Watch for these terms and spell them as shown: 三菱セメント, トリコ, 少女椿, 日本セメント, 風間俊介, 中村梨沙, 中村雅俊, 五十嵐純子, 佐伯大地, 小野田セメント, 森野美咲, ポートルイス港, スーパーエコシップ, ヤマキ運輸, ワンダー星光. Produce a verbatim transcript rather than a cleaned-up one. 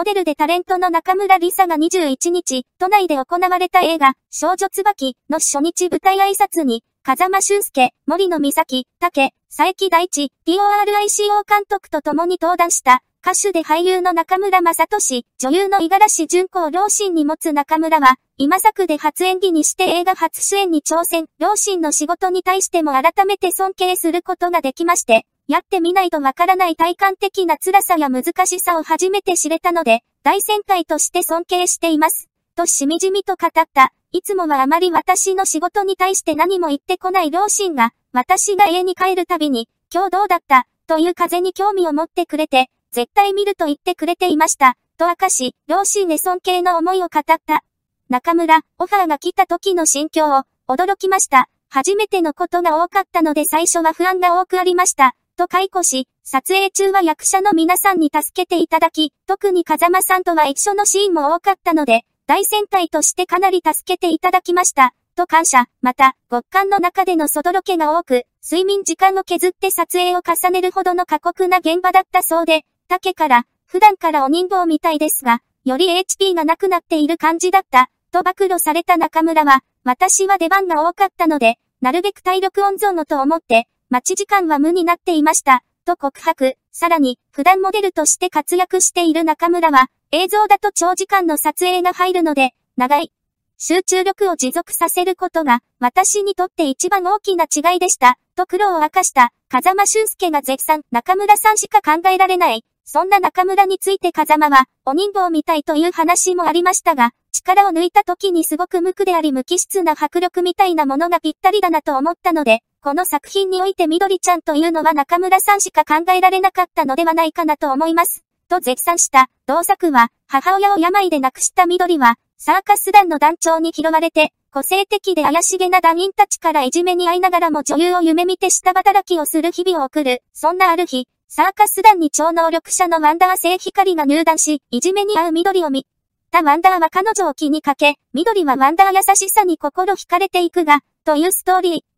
モデルでタレントの中村梨沙がにじゅういちにち、都内で行われた映画、少女椿の初日舞台挨拶に、風間俊介、森野美咲、竹、佐伯大地、トリコ 監督と共に登壇した、歌手で俳優の中村雅俊、女優の五十嵐純子を両親に持つ中村は、今作で初演技にして映画初主演に挑戦、両親の仕事に対しても改めて尊敬することができまして、やってみないとわからない体感的な辛さや難しさを初めて知れたので、大先輩として尊敬しています。としみじみと語った。いつもはあまり私の仕事に対して何も言ってこない両親が、私が家に帰るたびに、今日どうだったという風に興味を持ってくれて、絶対見ると言ってくれていました。と明かし、両親へ尊敬の思いを語った。中村、オファーが来た時の心境を、驚きました。初めてのことが多かったので最初は不安が多くありました。と解雇し、撮影中は役者の皆さんに助けていただき、特に風間さんとは一緒のシーンも多かったので、大先輩としてかなり助けていただきました、と感謝。また、極寒の中でのそどろけが多く、睡眠時間を削って撮影を重ねるほどの過酷な現場だったそうで、竹から、普段からお人形みたいですが、より エイチピー がなくなっている感じだった、と暴露された中村は、私は出番が多かったので、なるべく体力温存をと思って、待ち時間は無になっていました、と告白。さらに、普段モデルとして活躍している中村は、映像だと長時間の撮影が入るので、長い集中力を持続させることが、私にとって一番大きな違いでした、と苦労を明かした。風間俊介が絶賛、中村さんしか考えられない。そんな中村について風間は、お人形みたいという話もありましたが、力を抜いた時にすごく無垢であり無機質な迫力みたいなものがぴったりだなと思ったので、この作品において緑ちゃんというのは中村さんしか考えられなかったのではないかなと思います。と絶賛した。同作は、母親を病で亡くした緑は、サーカス団の団長に拾われて、個性的で怪しげな団員たちからいじめに遭いながらも女優を夢見て下働きをする日々を送る。そんなある日、サーカス団に超能力者のワンダー星光が入団し、いじめに遭う緑を見たワンダーは彼女を気にかけ、緑はワンダー優しさに心惹かれていくが、というストーリー。